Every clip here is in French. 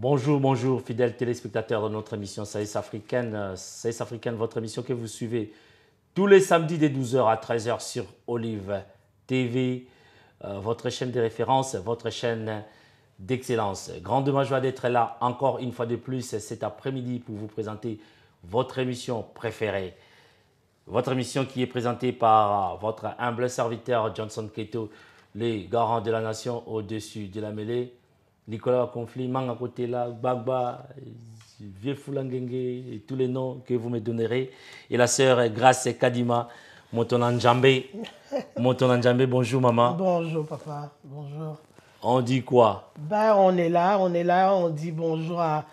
Bonjour, bonjour, fidèles téléspectateurs de notre émission Sagesse africaine. Sagesse africaine, votre émission que vous suivez tous les samedis de 12h à 13h sur Olive TV, votre chaîne de référence, votre chaîne d'excellence. Grandement joie d'être là encore une fois de plus cet après-midi pour vous présenter votre émission préférée. Votre émission qui est présentée par votre humble serviteur Johnson Keto, les garants de la nation au-dessus de la mêlée. Nicolas Conflimang à côté là, Bagba, Vieux Foulangenge, et tous les noms que vous me donnerez. Et la sœur Grace Kadima Montonanjambé. Montonanjambé, bonjour maman. Bonjour papa, bonjour. On dit quoi? Ben, on est là, on dit bonjour à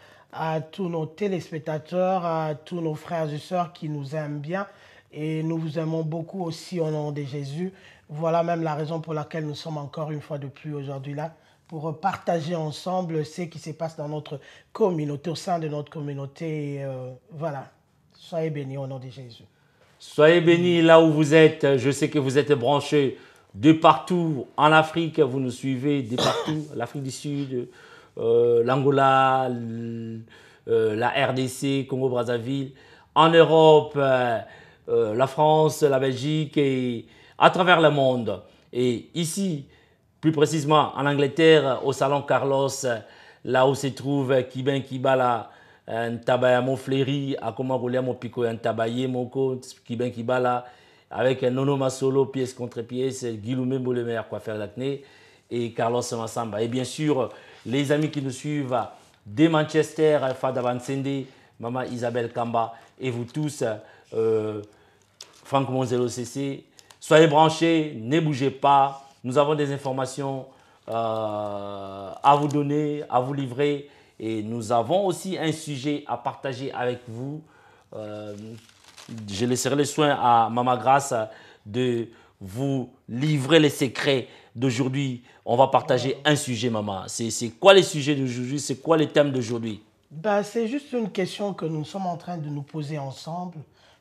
tous nos téléspectateurs, à tous nos frères et sœurs qui nous aiment bien. Et nous vous aimons beaucoup aussi au nom de Jésus. Voilà même la raison pour laquelle nous sommes encore une fois de plus aujourd'hui là, pour partager ensemble ce qui se passe dans notre communauté, au sein de notre communauté. Voilà, soyez bénis au nom de Jésus. Soyez bénis là où vous êtes. Je sais que vous êtes branchés de partout en Afrique. Vous nous suivez de partout, l'Afrique du Sud, l'Angola, la RDC, Congo-Brazzaville, en Europe, la France, la Belgique et à travers le monde. Et ici, plus précisément en Angleterre, au salon Carlos, là où se trouve Kibin Kibala, Ntabayamo Fléry, Akomagoliamo Pico, Ntabaye Moko, Kibin Kibala, avec Nono Masolo, pièce contre pièce, Guiloumé Boulemer, coiffeur d'acné, et Carlos Massamba. Et bien sûr, les amis qui nous suivent de Manchester, Alfa Davancende, Maman Isabelle Kamba, et vous tous, Franck Monzelo CC, soyez branchés, ne bougez pas. Nous avons des informations à vous donner, à vous livrer. Et nous avons aussi un sujet à partager avec vous. Je laisserai le soin à Maman Grace de vous livrer les secrets d'aujourd'hui. On va partager un sujet, Maman. C'est quoi les sujets d'aujourd'hui? C'est quoi les thèmes d'aujourd'hui? Ben, c'est juste une question que nous sommes en train de nous poser ensemble.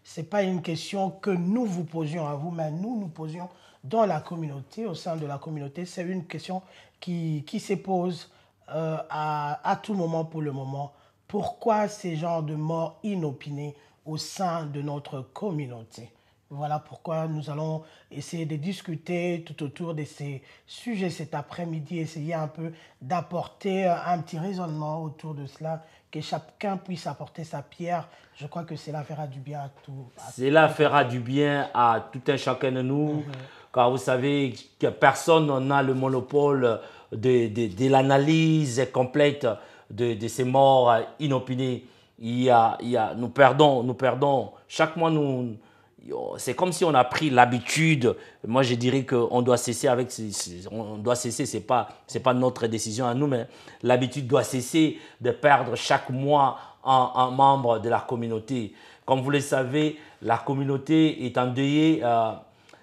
Ce n'est pas une question que nous vous posions à vous, mais nous nous posions dans la communauté, au sein de la communauté. C'est une question qui se pose à tout moment pour le moment. Pourquoi ces genres de morts inopinées au sein de notre communauté? Voilà pourquoi nous allons essayer de discuter tout autour de ces sujets cet après-midi, essayer un peu d'apporter un petit raisonnement autour de cela, que chacun puisse apporter sa pierre. Je crois que cela fera du bien à tout. Cela fera du bien à tout un chacun de nous, car vous savez que personne n'a le monopole de l'analyse complète de ces morts inopinées. Nous perdons. Chaque mois, c'est comme si on a pris l'habitude. Moi, je dirais qu'on doit cesser avec... On doit cesser, c'est pas notre décision à nous, mais l'habitude doit cesser de perdre chaque mois un membre de la communauté. Comme vous le savez, la communauté est endeuillée.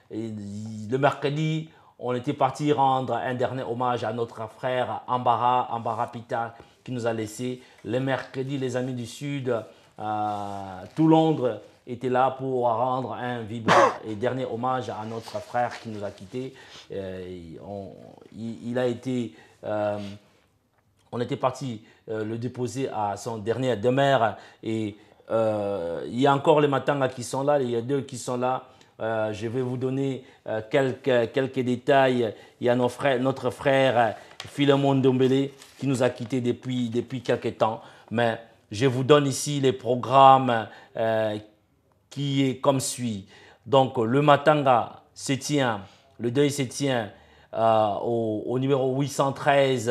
Le mercredi, on était parti rendre un dernier hommage à notre frère Ambara Pita, qui nous a laissé. Le mercredi, les amis du Sud, tout Londres, était là pour rendre un vibrant et dernier hommage à notre frère qui nous a quittés. On était parti le déposer à son dernier demeure. Et il y a encore les matanga qui sont là, il y a deux qui sont là. Je vais vous donner quelques détails. Il y a notre frère Philémon Ndombele qui nous a quittés depuis quelques temps. Mais je vous donne ici les programmes qui est comme suit. Donc, le matanga se tient, le deuil se tient au numéro 813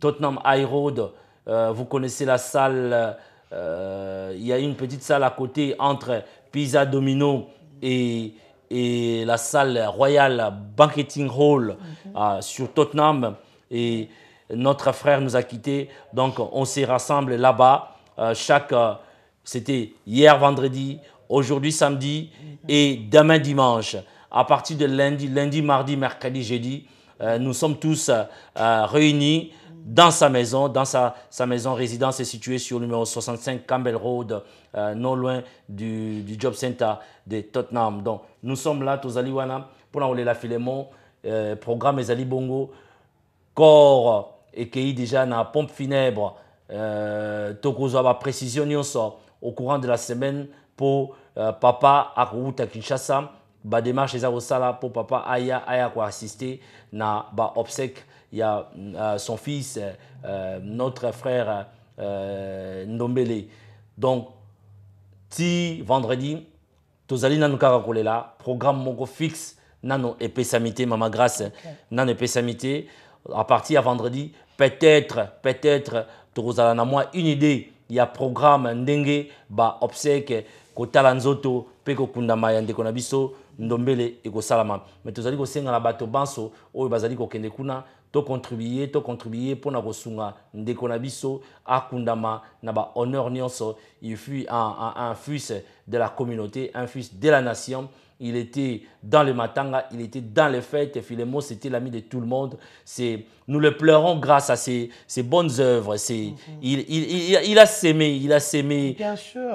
Tottenham High Road. Vous connaissez la salle, il y a une petite salle à côté entre Pizza Domino et la salle royale Banqueting Hall sur Tottenham. Et notre frère nous a quittés, donc on se rassemble là-bas C'était hier vendredi, aujourd'hui samedi et demain dimanche. À partir de lundi, mardi, mercredi, jeudi, nous sommes tous réunis dans sa maison. Dans sa maison résidence est située sur le numéro 65 Campbell Road, non loin du Job Center de Tottenham. Donc, nous sommes là, Tozaliwana, pour la Filémon, programme Ezali Bongo, corps ekei déjà na pompe funèbre tokozwa ba précision nyonso au courant de la semaine pour papa akouta Kinshasa ba démarche eza kosala pour papa aya ko assister na ba obsèque ya son fils notre frère Ndombele. Donc ti vendredi tozali nanu kaka kolela programme moko fixe nano epesamité maman Grace nano epesamité à partir à vendredi peut-être tozala na moi une idée ya programme ndenge ba obsèque kotala nzoto pe kokundama ya ndeko na biso Ndombele ekosalama mais tozali kosenga na bato banso oyo bazali kokende kuna to contribuer pour na kosunga ndeko na biso akundama na ba honneur nyonso. Il fut un fils de la communauté, un fils de la nation. Il était dans le matanga, il était dans les fêtes. Philémon, c'était l'ami de tout le monde. Nous le pleurons grâce à ses bonnes œuvres. Il a sémé, Bien sûr.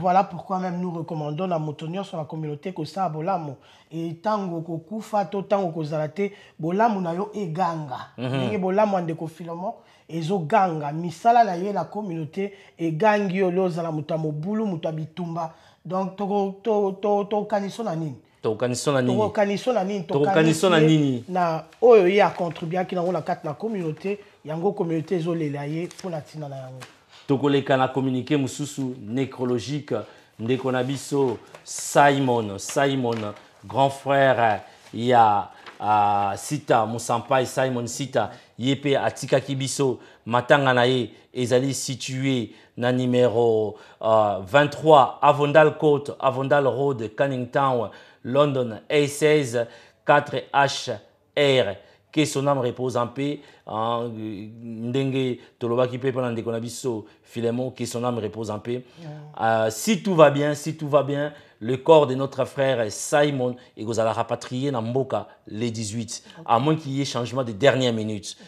Voilà pourquoi même nous recommandons la moutonnière sur la communauté que ça bolamo. Et tango koku fato tango kozalate bolamo na yo eganga. Nenge bolamo andeko Philémon. Ezo ganga misala na ye la communauté et gangi yolo za la mutamo bulu mutabitumba donc to kanisona nini to kanisona nini na oyo ya contribuer ki na la carte na communauté yango communauté ezo lelaye pour la tina na yango to koleka na communiquer mususu nécrologique ndeko na biso Simon grand frère ya Sita Musampai Simon Sita Yepe Atika Kibiso Matanganae ezali situé na numéro 23 Avondale Court, Avondale Road, Canning Town, London A16 4HR. Que son âme repose en paix. Ndenge Tolobaki Pepe Nandekonabiso Philémon, que son âme repose en paix. Si tout va bien, le corps de notre frère Simon est rapatrié dans Mboka le 18, à moins qu'il y ait changement de dernière minute.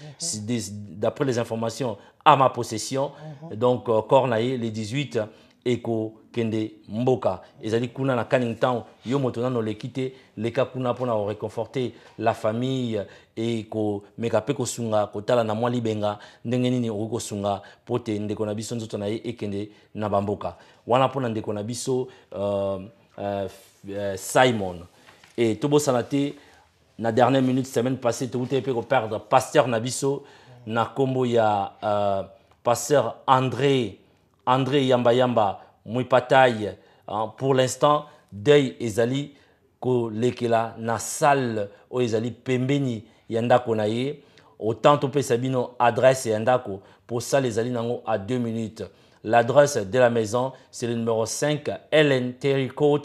D'après les informations à ma possession, donc corps naé le 18 eko kende Mboka. Ezali kuna na Canington yo motona no lekite leka kuna pona o réconforter la famille et ko mekape ko sunga ko tala na mwa libenga ndenge nini ko sunga pote ndeko na biso nzoto na ye ekende na bamboka. Wana pona ndeko na biso Simon et tobo sanate na dernière minute semaine passée to utepe ko perdre pasteur na biso na kombo ya pasteur André Yamba Yamba, Mouipataï, pour l'instant, Dei Ezali, Kolekela, Nassal, Oezali, Pembeni, Yandako Naye, autant Topé Sabino, adresse Yandako, pour ça, les Ezali Nango à 2 minutes. L'adresse de la maison, c'est le numéro 5, Ellen Terry Court,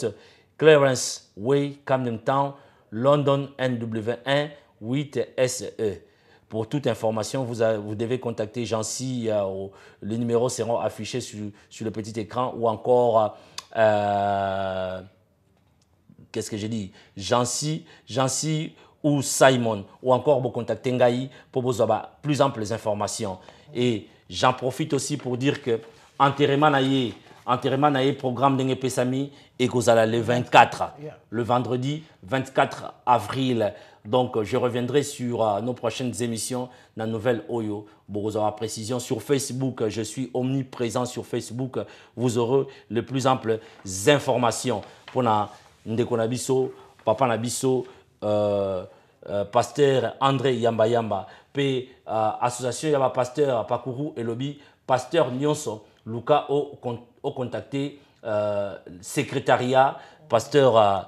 Clarence Way, Camden Town, London NW1 8SE. Pour toute information, vous devez contacter Jancy. Les numéros seront affichés sur le petit écran ou encore, qu'est-ce que j'ai dit, Jancy ou Simon. Ou encore, vous contactez Ngaï pour vous avoir plus amples informations. Et j'en profite aussi pour dire que enterrement naïe programme d'Enge Pesami et Kozala le 24, le vendredi 24 avril. Donc, je reviendrai sur nos prochaines émissions dans Nouvelle Oyo. Pour vous avoir précision sur Facebook, je suis omniprésent sur Facebook. Vous aurez les plus amples informations. Pour Ndeko Nabiso, Papa Nabiso, Pasteur André Yamba Yamba, P, Association Yamba Pasteur, Pakuru et Lobby, Pasteur Nyonso, Luka au contacté, Secrétariat, Pasteur.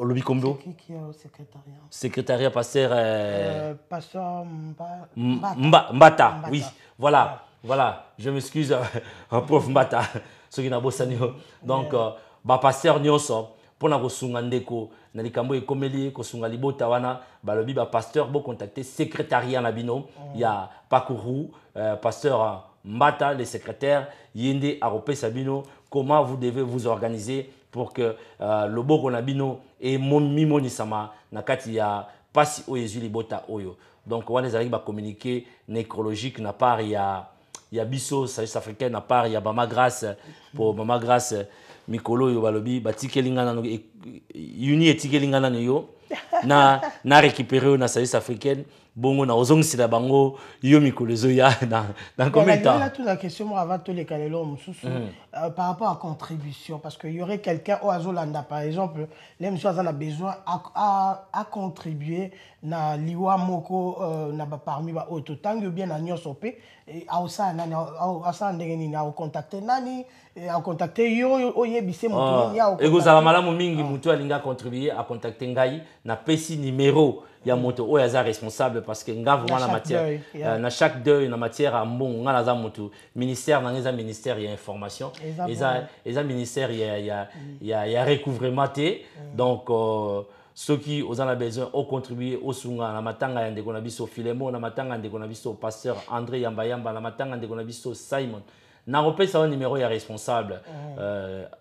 Lobby Kombo. C'est qui est au secrétariat? Secrétariat pasteur... pasteur Mbata. Oui, voilà. Je m'excuse, prof Mbata. Ce qui n'a pas de donc, pasteur Nyonso, pour nous sungandeko, nalikamo et komeli, kosungalibo tawana, lobby pasteur, bon contacter secrétariat nabino, il y a Pakuru, pasteur Mbata, les secrétaires, Yende Arope Sabino, comment vous devez vous organiser pour que le beau konabino et mon mimoni sama nakati ya pasi oyezu libota oyo. Donc on les arrive à communiquer nécrologique na part ya il y a Bisso, Sagesse africaine, à part, il y a Mama Grace, pour Mama Grace, Mikolo, Yobalobi, Uni et Tikelingana, na récupéré na Sagesse africaine, bongo na ozong si la bango, yo Mikolo Zoya, dans combien de temps? Là, toute la question, avant tous les Kalelons, par rapport à contribution, parce qu'il y aurait quelqu'un au Azolanda, par exemple, les monsieur a besoin à contribuer na liwa moko na parmi ba auto tango bien na nyosopé au ça na ndengeni na contacter nani a contacter yo oyebise mutu ni au ego za malamu mingi mutu alinga contribuer à contacter ngai na pesi numéro ya moto oya za responsable parce que nga vraiment la matière na chaque deuil na matière a mbongo nga za mutu ministère na ngeza ministère ya information eza ministère ya recouvrement té donc ceux qui ont besoin ont contribué au Sunga, la matanga yande konabiso Philémon, la matanga yande konabiso pasteur André Yamba Yamba, la matanga yande konabiso Simon. Na repé ça un numéro ya responsable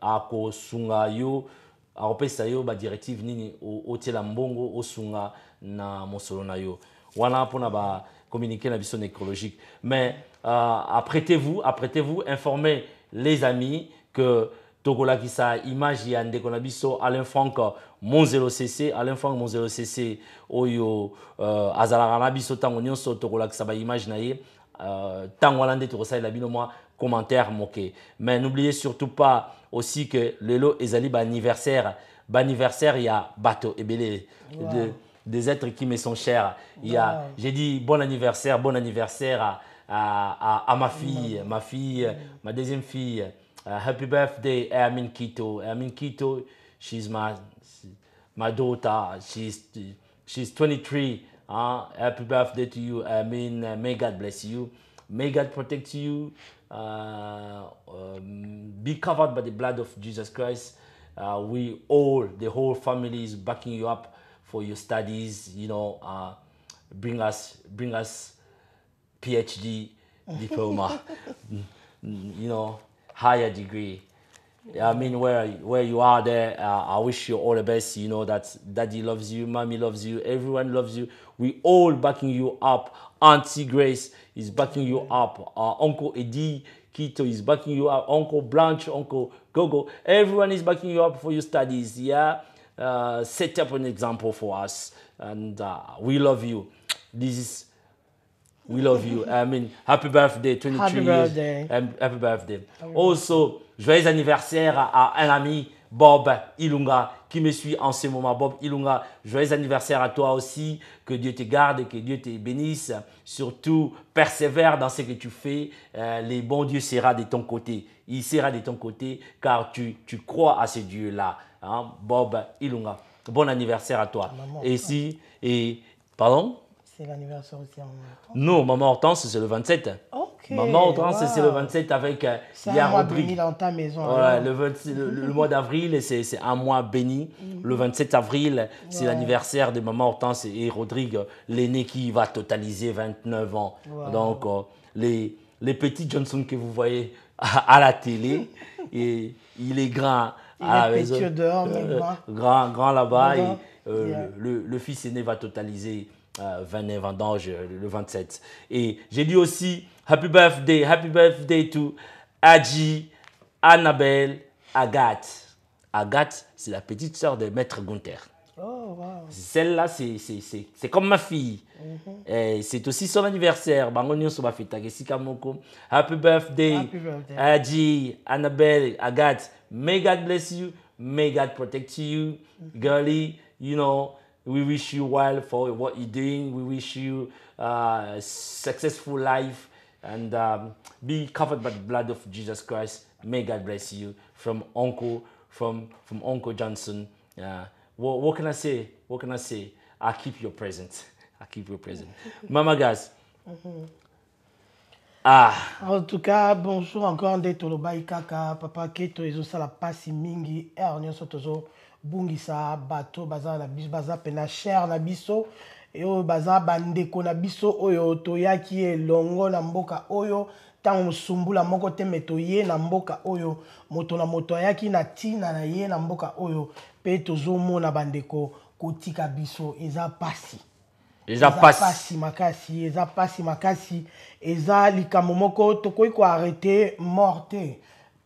à ko Sunga yo, a repé ça yo ba directive nini au Telambongo au Sunga na Mosolo na yo. Wana pona ba communiquer na biso nécrologique. Mais apprêtez-vous, informez les amis que Tokola qui sa image yande konabiso Alain Franck Monzelo CC, Alain Franck Monzelo CC, Oyo, Azalaranabi, Sotangonion, Sotorola, Ksaba, Imaginaye, Tangwalande, Torosai, Labino, moi, commentaire moqué. Mais n'oubliez surtout pas aussi que Lelo Ezali, anniversaire, il y a Bato, Ebele, des êtres qui me sont chers. J'ai dit bon anniversaire à ma fille, ma deuxième fille. Happy birthday, Amin Kito. Amin Kito, she's my daughter, she's 23. Happy birthday to you. I mean, may God bless you. May God protect you. Be covered by the blood of Jesus Christ. We all, the whole family is backing you up for your studies. You know, bring us PhD diploma. You know, higher degree. I mean, where you are there, I wish you all the best. You know that Daddy loves you, Mommy loves you, everyone loves you. We all backing you up. Auntie Grace is backing you up. Uncle Eddie Kito is backing you up. Uncle Blanche, Uncle Gogo. Everyone is backing you up for your studies. Yeah, set up an example for us, and we love you. We love you. I mean, happy birthday, 23 happy years. Birthday. Happy birthday. Also, joyeux anniversaire à un ami, Bob Ilunga, qui me suit en ce moment. Bob Ilunga, joyeux anniversaire à toi aussi. Que Dieu te garde, que Dieu te bénisse. Surtout, persévère dans ce que tu fais. Le bon Dieu sera de ton côté. Il sera de ton côté car tu crois à ce Dieu-là. Hein? Bob Ilunga, bon anniversaire à toi. Maman. Et si... Pardon? C'est l'anniversaire aussi en même temps. Non, Maman Hortense, c'est le 27. Okay, Maman Hortense, wow. C'est le 27 avec Pierre Rodrigue. Dans ta maison. Voilà, le mois d'avril, c'est un mois béni. Le 27 avril, c'est l'anniversaire de Maman Hortense et Rodrigue, l'aîné qui va totaliser 29 ans. Wow. Donc, les petits Johnson que vous voyez à la télé, et il est grand. Il est petit dehors, grand là-bas. Le fils aîné va totaliser 29 ans d'âge, le 27. Et j'ai dit aussi, happy birthday to Adji Annabelle Agathe. Agathe, c'est la petite sœur de Maître Gunther. Oh, wow. Celle-là, c'est comme ma fille. C'est aussi son anniversaire. Happy birthday, Adji Annabelle Agathe. May God bless you. May God protect you. Girlie, you know, we wish you well for what you're doing. We wish you a successful life and be covered by the blood of Jesus Christ. May God bless you. From Uncle Johnson. What can I say? What can I say? I keep your present. I keep your present. Mama guys. En tout cas, bonjour encore de Toloba Ikaka, Papa Keto, Ezo Sala Pasi Mingi, Ernion Sotozo. Bungisa bato baza na biso baza pena cher na biso yo baza bandeko na biso oyo toyaki elongo na mboka oyo tango sumbula moko te metoye na mboka oyo moto na moto yaki na tina na ye na mboka oyo pe tozomona bandeko kotika biso eza pasi Eza pasi makasi, eza pasi makasi, eza likamomoko toko iko arrêté morte.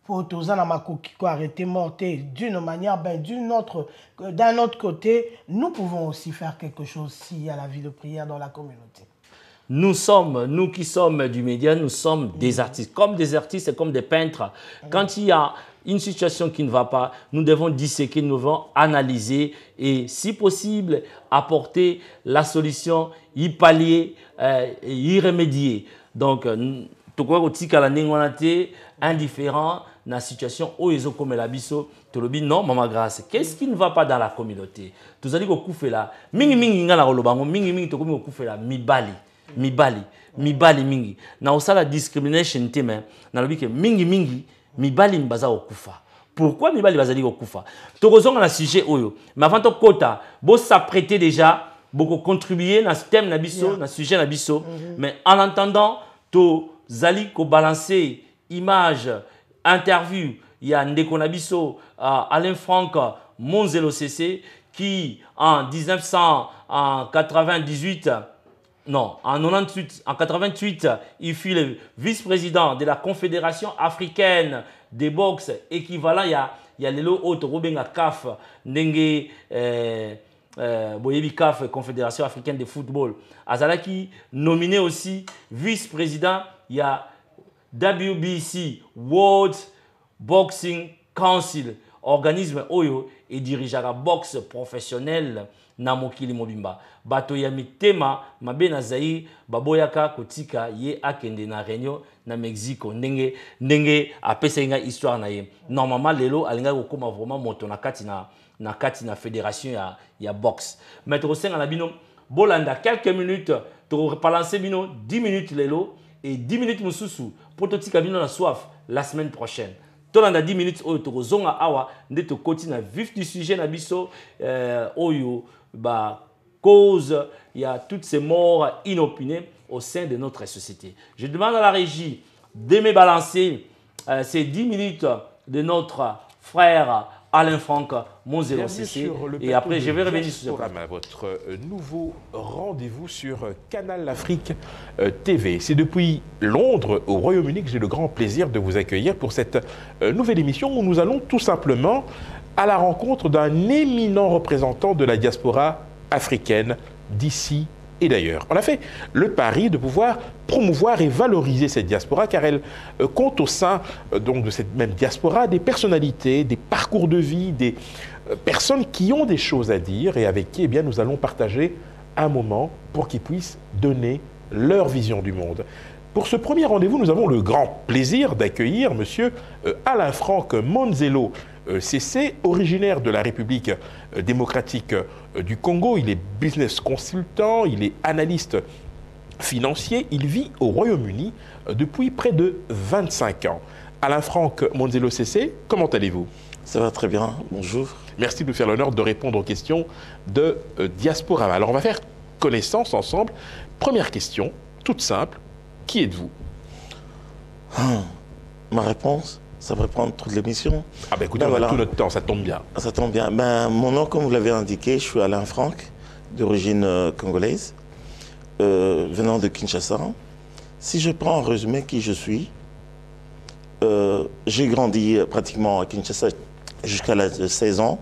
Potozana makoki ko arrêté morte d'une manière ben d'une autre d'un autre côté, nous pouvons aussi faire quelque chose s'il y a la vie de prière dans la communauté. Nous sommes, nous qui sommes du média, nous sommes des artistes. Comme des artistes et comme des peintres. Quand il y a une situation qui ne va pas, nous devons disséquer, nous devons analyser et, si possible, apporter la solution, y pallier, y remédier. Donc, tout quoi au tika la ningwanate, indifférent dans la situation où ils ont comme l'abisso, tu le dis non, maman Grâce, qu'est-ce qui ne va pas dans la communauté? Tu as dit qu'on fait là, mingi mingi nga la rolobango, mingi mingi tu as dit qu'on fait là, mi bali. Mibali mingi na osala discrimination te mais na lobi ke mingi mingi mibali mbaza okufa. Pourquoi mibali bazali okufa? Tokozonga na sujet oyo mais avant to kota bo s'apprêter déjà beaucoup contribuer na thème na biso na sujet na biso mais en attendant to zali ko balancer image interview il y a ndeko na biso Alain Franck Monzelo CC qui en 1998 non, en 88, il fut le vice-président de la Confédération africaine de boxe, équivalent il y a les lots autres, Robenga CAF, Nenge, Boyebi CAF, Confédération africaine de football. Azalaki nominé aussi vice-président, il y a WBC, World Boxing Council, organisme Oyo, et dirigea la boxe professionnelle. Namokili mobimba bato ya mitema mabena zayi baboyaka kotika ye akende na réunion na Mexico ndenge apesenga histoire na ye normalement lelo alinga kokoma vraiment moto na kati na kati na fédération ya boxe maître Senga na bino bolanda quelques minutes to rebalancer bino 10 minutes lelo et 10 minutes mususu prototika bino na soif la semaine prochaine. Tolanda 10 minutes oyo to zonga awa nde to kotina vif du sujet na biso oyo bah, cause, il y a toutes ces morts inopinées au sein de notre société. Je demande à la régie de me balancer ces 10 minutes de notre frère Alain Franck Monzelo CC. Et après, je vais revenir sur votre nouveau rendez-vous sur Canal Afrique TV. C'est depuis Londres, au Royaume-Uni, que j'ai le grand plaisir de vous accueillir pour cette nouvelle émission où nous allons tout simplement à la rencontre d'un éminent représentant de la diaspora africaine d'ici et d'ailleurs. On a fait le pari de pouvoir promouvoir et valoriser cette diaspora car elle compte au sein donc, de cette même diaspora des personnalités, des parcours de vie, des personnes qui ont des choses à dire et avec qui eh bien, nous allons partager un moment pour qu'ils puissent donner leur vision du monde. Pour ce premier rendez-vous, nous avons le grand plaisir d'accueillir M. Alain Franck Monzelo CC, originaire de la République démocratique du Congo. Il est business consultant, il est analyste financier. Il vit au Royaume-Uni depuis près de 25 ans. Alain Franck Monzelo CC, comment allez-vous? Ça va très bien, bonjour. Merci de nous faire l'honneur de répondre aux questions de Diasporama. Alors on va faire connaissance ensemble. Première question, toute simple. Qui êtes-vous? Ma réponse, ça va prendre toute l'émission. Ah ben écoutez, ben on voilà. A tout notre temps, ça tombe bien. Ça tombe bien. Ben, mon nom, comme vous l'avez indiqué, je suis Alain Franck, d'origine congolaise, venant de Kinshasa. Si je prends en résumé qui je suis, j'ai grandi pratiquement à Kinshasa jusqu'à l'âge de 16 ans,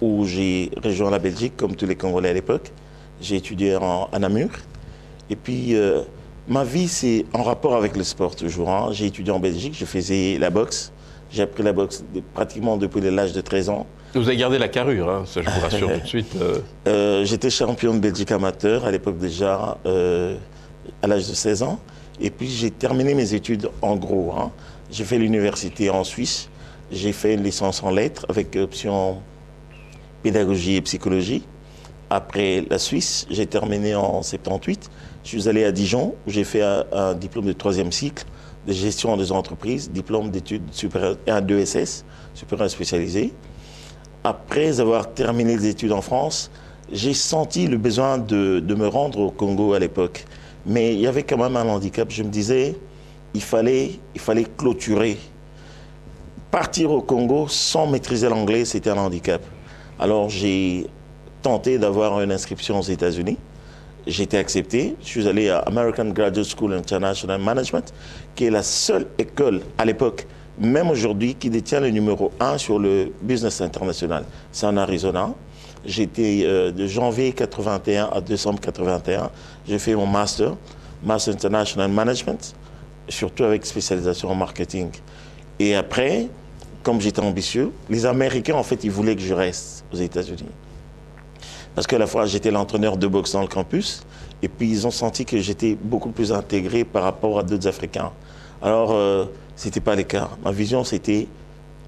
où j'ai rejoint la Belgique, comme tous les Congolais à l'époque. J'ai étudié à Namur. Et puis... ma vie, c'est en rapport avec le sport toujours. Hein. J'ai étudié en Belgique, je faisais la boxe. J'ai appris la boxe pratiquement depuis l'âge de 13 ans. Vous avez gardé la carrure, hein, ça je vous rassure tout de suite. J'étais champion de Belgique amateur à l'époque déjà, à l'âge de 16 ans. Et puis j'ai terminé mes études en gros. Hein. J'ai fait l'université en Suisse. J'ai fait une licence en lettres avec option pédagogie et psychologie. Après la Suisse, j'ai terminé en 78. Je suis allé à Dijon, où j'ai fait un diplôme de troisième cycle de gestion des entreprises, diplôme d'études supérieures, un 2SS, supérieur spécialisé. Après avoir terminé les études en France, j'ai senti le besoin de me rendre au Congo à l'époque. Mais il y avait quand même un handicap. Je me disais, il fallait clôturer. Partir au Congo sans maîtriser l'anglais, c'était un handicap. Alors j'ai tenté d'avoir une inscription aux États-Unis. J'ai été accepté, je suis allé à American Graduate School International Management, qui est la seule école à l'époque, même aujourd'hui, qui détient le numéro 1 sur le business international. C'est en Arizona. J'étais de janvier 81 à décembre 81. J'ai fait mon Master International Management, surtout avec spécialisation en marketing. Et après, comme j'étais ambitieux, les Américains, en fait, ils voulaient que je reste aux États-Unis. Parce qu'à la fois, j'étais l'entraîneur de boxe dans le campus, et puis ils ont senti que j'étais beaucoup plus intégré par rapport à d'autres Africains. Alors, ce n'était pas le cas. Ma vision, c'était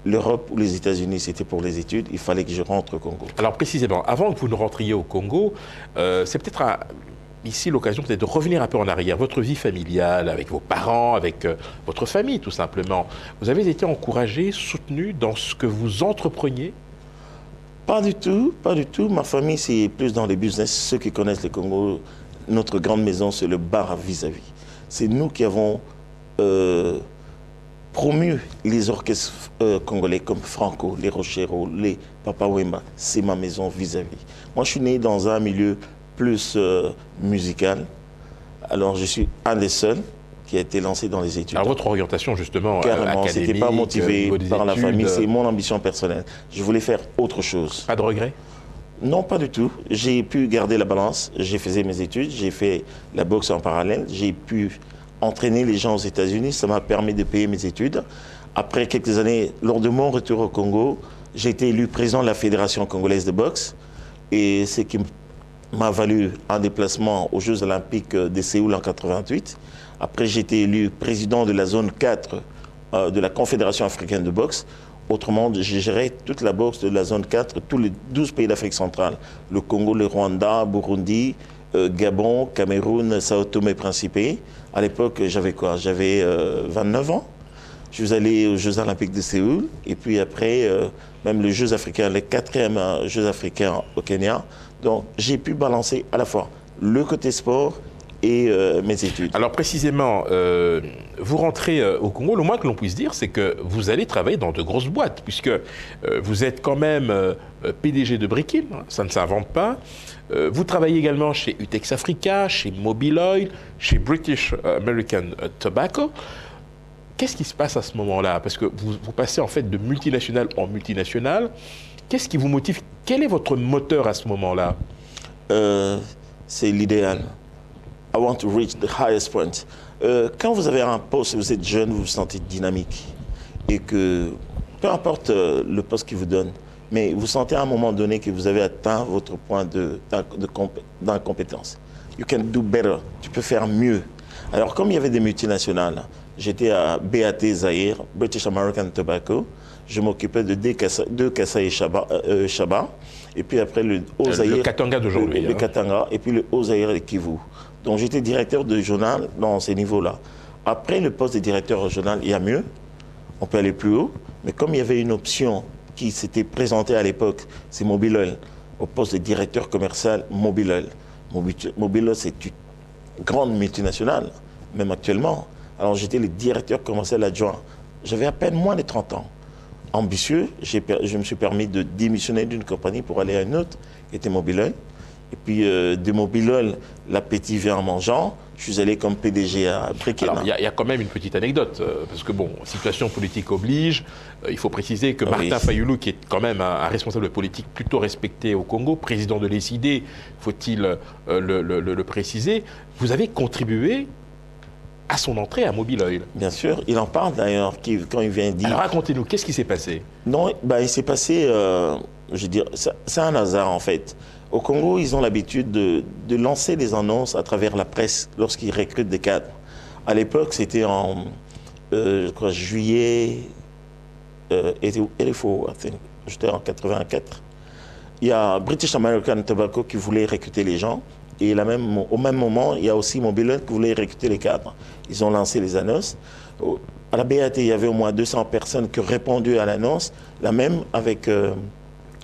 l'Europe ou les États-Unis, c'était pour les études. Il fallait que je rentre au Congo. Alors, précisément, avant que vous ne rentriez au Congo, c'est peut-être ici l'occasion peut-être de revenir un peu en arrière. Votre vie familiale, avec vos parents, avec votre famille, tout simplement. Vous avez été encouragé, soutenu dans ce que vous entrepreniez? Pas du tout, pas du tout. Ma famille, c'est plus dans les business. Ceux qui connaissent le Congo, notre grande maison, c'est le bar vis-à-vis. C'est nous qui avons promu les orchestres congolais comme Franco, les Rochero, les Papa Wemba. C'est ma maison vis-à-vis. Moi, je suis né dans un milieu plus musical. Alors, je suis un des seuls qui a été lancé dans les études. Alors, votre orientation, justement, carrément, académique, c'était pas motivé par la famille, c'est mon ambition personnelle. Je voulais faire autre chose. Pas de regret? Non, pas du tout. J'ai pu garder la balance. J'ai fait mes études, j'ai fait la boxe en parallèle, j'ai pu entraîner les gens aux États-Unis. Ça m'a permis de payer mes études. Après quelques années, lors de mon retour au Congo, j'ai été élu président de la Fédération congolaise de boxe. Et ce qui m'a valu un déplacement aux Jeux olympiques de Séoul en 88. Après, j'ai été élu président de la zone 4 de la Confédération africaine de boxe. Autrement, j'ai géré toute la boxe de la zone 4, tous les 12 pays d'Afrique centrale. Le Congo, le Rwanda, Burundi, Gabon, Cameroun, Sao Tomé et Principe. À l'époque, j'avais quoi? J'avais 29 ans. Je suis allé aux Jeux olympiques de Séoul. Et puis après, même les Jeux africains, les 4e Jeux africains au Kenya. Donc, j'ai pu balancer à la fois le côté sport et mes études. Alors précisément, vous rentrez au Congo, le moins que l'on puisse dire, c'est que vous allez travailler dans de grosses boîtes, puisque vous êtes quand même PDG de Brickim, hein, ça ne s'invente pas. Vous travaillez également chez Utex Africa, chez Mobil Oil, chez British American Tobacco. Qu'est-ce qui se passe à ce moment-là? Parce que vous passez en fait de multinationale en multinationale. Qu'est-ce qui vous motive? Quel est votre moteur à ce moment-là? C'est l'idéal. I want to reach the highest point. Quand vous avez un poste, vous êtes jeune, vous vous sentez dynamique. Et que, peu importe le poste qu'il vous donne, mais vous sentez à un moment donné que vous avez atteint votre point d'incompétence. You can do better. Tu peux faire mieux. Alors, comme il y avait des multinationales, j'étais à BAT Zaïre, British American Tobacco. Je m'occupais de deux Kassa et Chaba. Et puis après, le Haut Zaïre. Le Katanga d'aujourd'hui. Le Katanga. Et puis le Haut Zaïre et Kivu. Donc j'étais directeur de journal dans ces niveaux-là. Après le poste de directeur de journal, il y a mieux, on peut aller plus haut. Mais comme il y avait une option qui s'était présentée à l'époque, c'est Mobil Oil, au poste de directeur commercial Mobil Oil. Mobil Oil, c'est une grande multinationale, même actuellement. Alors j'étais le directeur commercial adjoint. J'avais à peine moins de 30 ans. Ambitieux, je me suis permis de démissionner d'une compagnie pour aller à une autre, qui était Mobil Oil. Et puis, de Mobil Oil, l'appétit vient en mangeant. Je suis allé comme PDG à Brickim. Alors, il y a quand même une petite anecdote, parce que, bon, situation politique oblige. Il faut préciser que Martin Fayulu, qui est quand même un responsable politique plutôt respecté au Congo, président de l'ESID, faut-il le préciser, vous avez contribué à son entrée à Mobil Oil. Bien sûr, il en parle d'ailleurs quand il vient dire. Alors, racontez-nous, qu'est-ce qui s'est passé? Non, ben, il s'est passé, je veux dire, c'est un hasard en fait. Au Congo, ils ont l'habitude de lancer des annonces à travers la presse lorsqu'ils recrutent des cadres. À l'époque, c'était en je crois, juillet, j'étais en 84. Il y a British American Tobacco qui voulait recruter les gens. Et au même moment, il y a aussi Mobil Oil qui voulait recruter les cadres. Ils ont lancé les annonces. À la BAT, il y avait au moins 200 personnes qui ont répondu à l'annonce, la même avec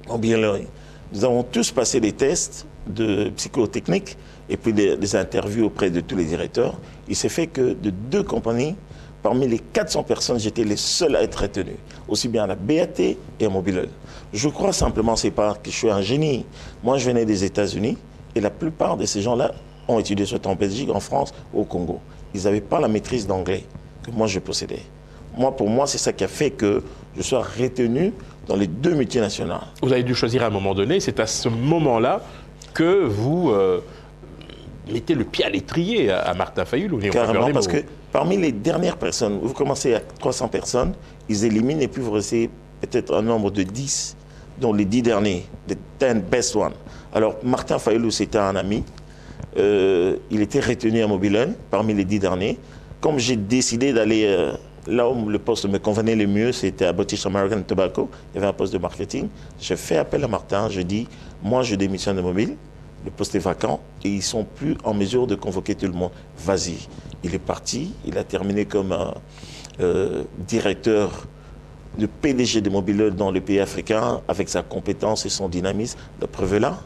Mobil Oil. Nous avons tous passé des tests de psychotechnique et puis des interviews auprès de tous les directeurs. Il s'est fait que de deux compagnies, parmi les 400 personnes, j'étais le seul à être retenu, aussi bien à la BAT et à Mobil Oil. Je crois simplement, c'est pas que je suis un génie. Moi, je venais des États-Unis et la plupart de ces gens-là ont étudié soit en Belgique, en France, au Congo. Ils n'avaient pas la maîtrise d'anglais que moi je possédais. Moi, pour moi, c'est ça qui a fait que je sois retenu dans les deux multinationales. Vous avez dû choisir à un moment donné, c'est à ce moment-là que vous mettez le pied à l'étrier à Martin Fayulu. Carrément, parce que parmi les dernières personnes, vous commencez à 300 personnes, ils éliminent et puis vous restez peut-être un nombre de 10, dont les 10 derniers, les 10 best ones. Alors, Martin Fayulu, c'était un ami. Il était retenu à Mobil Oil parmi les 10 derniers. Comme j'ai décidé d'aller là où le poste me convenait le mieux, c'était à British American Tobacco. Il y avait un poste de marketing. J'ai fait appel à Martin. Je dis, moi, je démissionne de Mobil. Le poste est vacant et ils ne sont plus en mesure de convoquer tout le monde. Vas-y. Il est parti. Il a terminé comme directeur de PDG de Mobil Oil dans le pays africain avec sa compétence et son dynamisme. La preuve est là.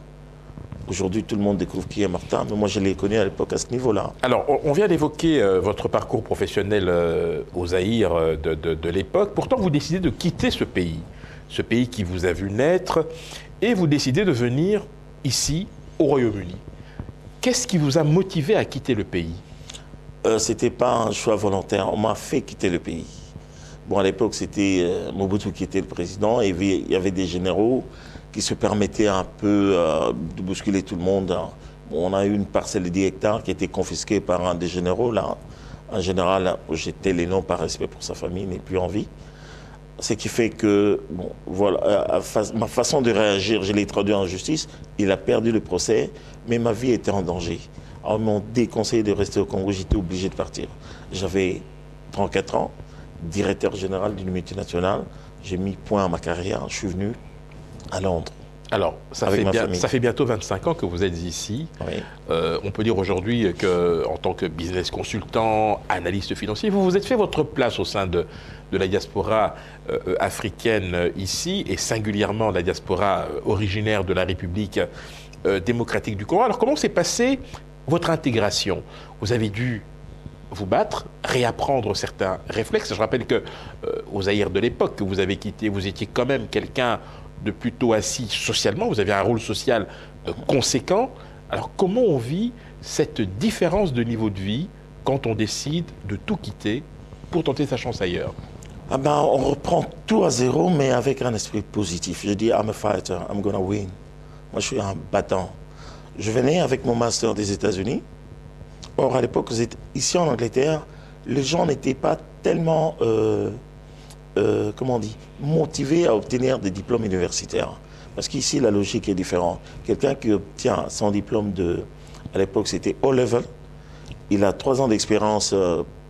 Aujourd'hui, tout le monde découvre qui est Martin, mais moi, je l'ai connu à l'époque à ce niveau-là. Alors, on vient d'évoquer votre parcours professionnel au Zaïre de l'époque. Pourtant, vous décidez de quitter ce pays qui vous a vu naître, et vous décidez de venir ici, au Royaume-Uni. Qu'est-ce qui vous a motivé à quitter le pays? Ce n'était pas un choix volontaire. On m'a fait quitter le pays. Bon, à l'époque, c'était Mobutu qui était le président, et il y avait des généraux qui se permettait un peu de bousculer tout le monde. On a eu une parcelle de 10 hectares qui a été confisquée par un des généraux. Là, un général, j'étais les noms par respect pour sa famille, n'est plus en vie. Ce qui fait que, bon, voilà, ma façon de réagir, je l'ai traduit en justice. Il a perdu le procès, mais ma vie était en danger. Alors, ils m'ont déconseillé de rester au Congo, j'étais obligé de partir. J'avais 34 ans, directeur général d'une multinationale. J'ai mis point à ma carrière, je suis venu à Londres. Alors, ça fait bientôt 25 ans que vous êtes ici. Oui. On peut dire aujourd'hui qu'en tant que business consultant, analyste financier, vous vous êtes fait votre place au sein de la diaspora africaine ici, et singulièrement la diaspora originaire de la République démocratique du Congo. Alors, comment s'est passée votre intégration? Vous avez dû vous battre, réapprendre certains réflexes. Je rappelle que au Zaïre de l'époque que vous avez quitté, vous étiez quand même quelqu'un de plutôt assis socialement, vous avez un rôle social conséquent. Alors comment on vit cette différence de niveau de vie quand on décide de tout quitter pour tenter sa chance ailleurs? Ah ben, on reprend tout à zéro, mais avec un esprit positif. Je dis, I'm a fighter, I'm gonna win. Moi, je suis un battant. Je venais avec mon master des États-Unis. Or, à l'époque, ici en Angleterre, les gens n'étaient pas tellement... comment on dit, motivé à obtenir des diplômes universitaires. Parce qu'ici, la logique est différente. Quelqu'un qui obtient son diplôme de, à l'époque, c'était O level, il a 3 ans d'expérience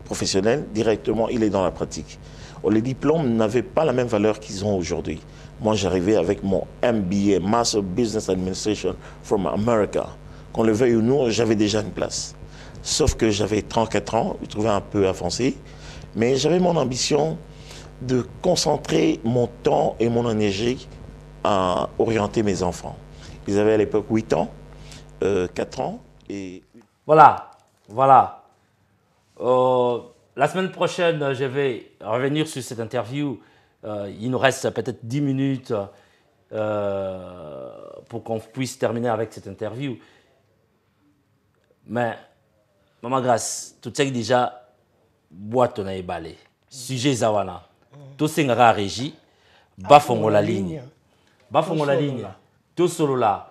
professionnelle, directement, il est dans la pratique. Or, les diplômes n'avaient pas la même valeur qu'ils ont aujourd'hui. Moi, j'arrivais avec mon MBA, Master of Business Administration from America. Qu'on le veuille ou non, j'avais déjà une place. Sauf que j'avais 34 ans, je trouvais un peu avancé, mais j'avais mon ambition de concentrer mon temps et mon énergie à orienter mes enfants. Ils avaient à l'époque 8 ans, 4 ans et... Voilà, voilà. La semaine prochaine, je vais revenir sur cette interview. Il nous reste peut-être 10 minutes pour qu'on puisse terminer avec cette interview. Mais, Maman Grace, tout ça déjà, boîte on a ébalé. Sujet Zawana. Tout ce qui est régi, bafongo la ligne. Bafongo la ligne. Tout solo là.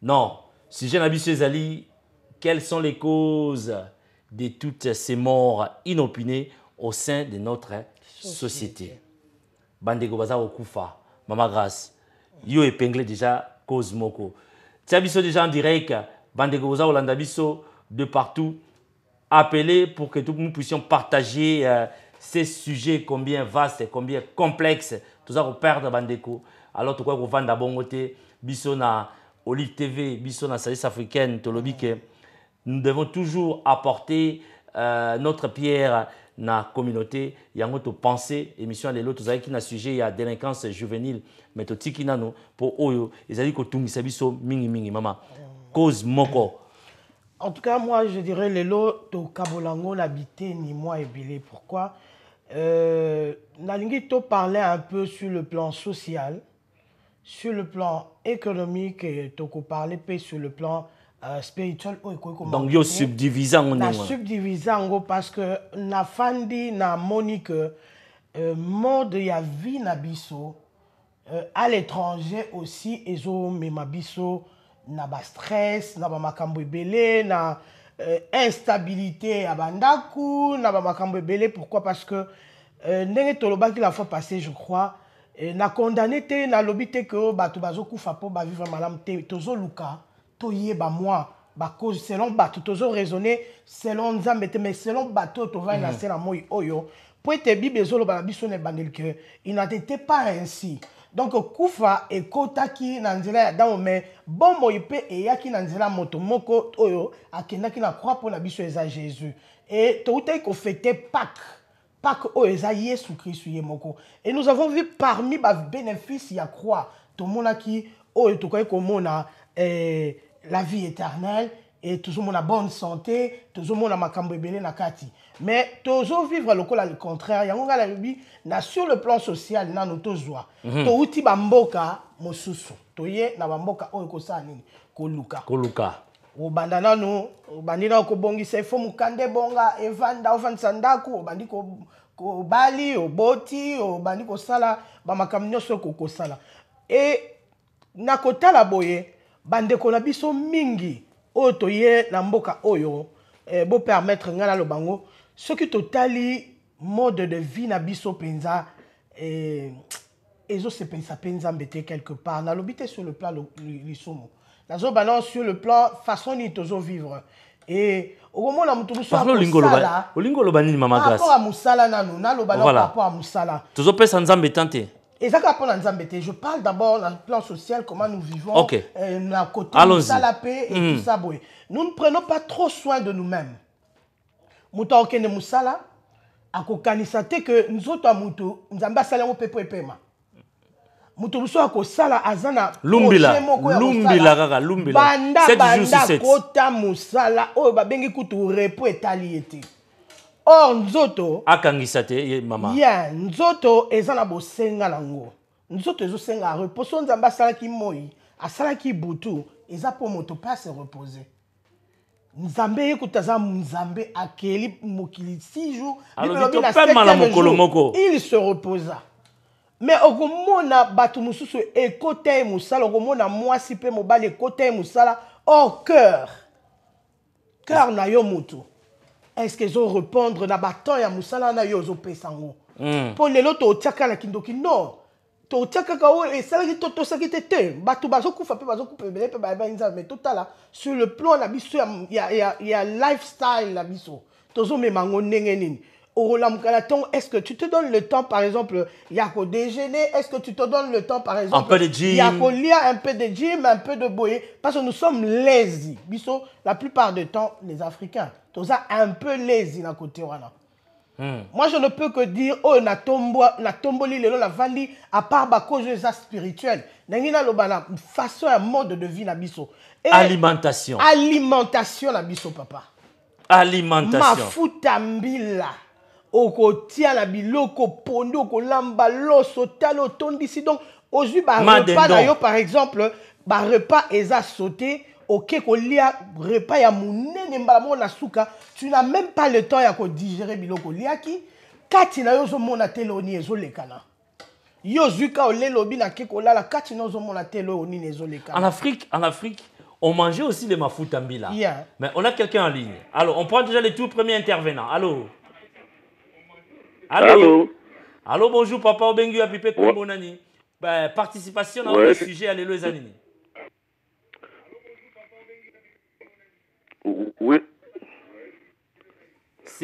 Non. Si j'ai l'habitude, Zali, quelles sont les causes de toutes ces morts inopinées au sein de notre société? Bandego baza okufa, Maman Grace. Yo épinglé déjà cause moko. Tiabiso déjà en direct, Bandego baza Olanda biso de partout. Appelez pour que nous puissions partager ces sujets combien vastes et combien complexes. Tout ça, on perd dans Bandeko. Alors, tout quoi qu'on vend à bon côté, Bissona, Olive TV, Bissona, Sagesse africaine, Tolobike. Nous devons toujours apporter notre pierre dans la communauté. Il y a notre pensée, émission de l'autre. Vous savez qu'il y a un sujet, il y a délinquance juvénile. Mais tout ce qui est pour Oyo, ils ont dit que tout le monde mingi mingi maman. Cause moko. En tout cas, moi, je dirais les lots de Kabolango n'habitaient ni moi et Bilé. Pourquoi? Nalingito parlait un peu sur le plan social, sur le plan économique et Toko parlait sur le plan spirituel donc yo subdivisant na subdivisant parce que na fandi na monique mode ya vie na biso à l'étranger aussi ezo mema biso na ba stress na ba makambo ebele na instabilité ya bandaku na ba makambo ebele pourquoi parce que ndenge toloba qui la fois passée je crois na condamné te na lobité que bato bazo kufa po ba vivre malam te tozo luka toyé ba moi ba cause selon bato tozo raisonner selon nzambe mais selon bato to va na sera moi oyo pour te bible zolo ba biso ne bandel que il n'était pas ainsi donc kufa e kota ki na nzela dans mais bon moi pe e ya ki na nzela moto moko oyo akenda ki na croix pour la biso eza Jésus et tout est qu'on fêtait Pâques et nous avons vu parmi les bénéfices, il y a quoi? Tout le monde qui a la vie éternelle, et tout le monde a bonne santé, tout le monde a. Mais toujours vivre le contraire, il y a des sur le plan social, il y a des gens qui ont Obandana no, obandina ko bongi sefo mukande bonga evanda ofansanda ko obandi ko bali oboti obandi ko sala ba makamnyo soko ko sala et na kota la boye bande ko na biso mingi otoye na mboka oyo bo permettre ngala lo bango ce qui totali mode de vie na biso penza ezo se penza mbete quelque part na lobité sur le plan lisomo. Sur le plan façon de vivre. Et au moment où nous sommes là, je parle d'abord dans le plan social, comment nous vivons, la côté de la paix et tout ça. Nous ne prenons pas trop soin de nous-mêmes. Nous avons dit que nous avons or nzoto akangisate mama ya nzoto ezana bosenga lango nzoto ezosenga reposo nzamba sala ki moi asala ki butu eza po moto pas se reposer nzambe yekutaza nzambe akeli mokili 6 jours il se reposa. Mais au moment où batu mususu ekote musala au moment où moi si pe mobali ekote musala au cœur na yo mutu est-ce qu'ils vont répondre na baton ya musala na yo zo pesango pour les loto otiaka la kindoki non to otiaka ka o et ça qui toto ça qui tete batu bazo kufa pe bazo kupe pe ba nza mais totala sur le plan la biso ya lifestyle la biso tozo memango ndenge nini. Est-ce que tu te donnes le temps, par exemple, il y a qu'au déjeuner? Est-ce que tu te donnes le temps, par exemple, il y a qu'au lire un peu de gym, un peu de boyer? Parce que nous sommes lazy. La plupart du temps, les Africains, tout ça un peu lazy d'un côté. Moi, je ne peux que dire, oh, na tomboli, lelo, na vandi, à part bako, je suis spirituel. Nengina lobana, façon un mode de vie, na biso. Alimentation. Alimentation, na biso, papa. Alimentation. Ma foutambila. Okotia la biloko pondo ko lamba loso talo tondisi donc aujourd'hui ba repas d'ailleurs par exemple ba repas eza sauté OK ko lia repas ya munene mbala na suka tu n'as même pas le temps ya ko digérer biloko liaki kati na yo zo mona teloni ezo lekana yo zuka o lelobi na keko la kati na zo mona teloni ezo lekana. En Afrique on mangeait aussi les mafutambila. Yeah. Mais on a quelqu'un en ligne. Alors on prend déjà les tout premiers intervenants. Allô. Allô. Allô, bonjour, papa Obengu, Apipé, Kombonani. Participation dans le sujet, alléluia, Zanini. Oui.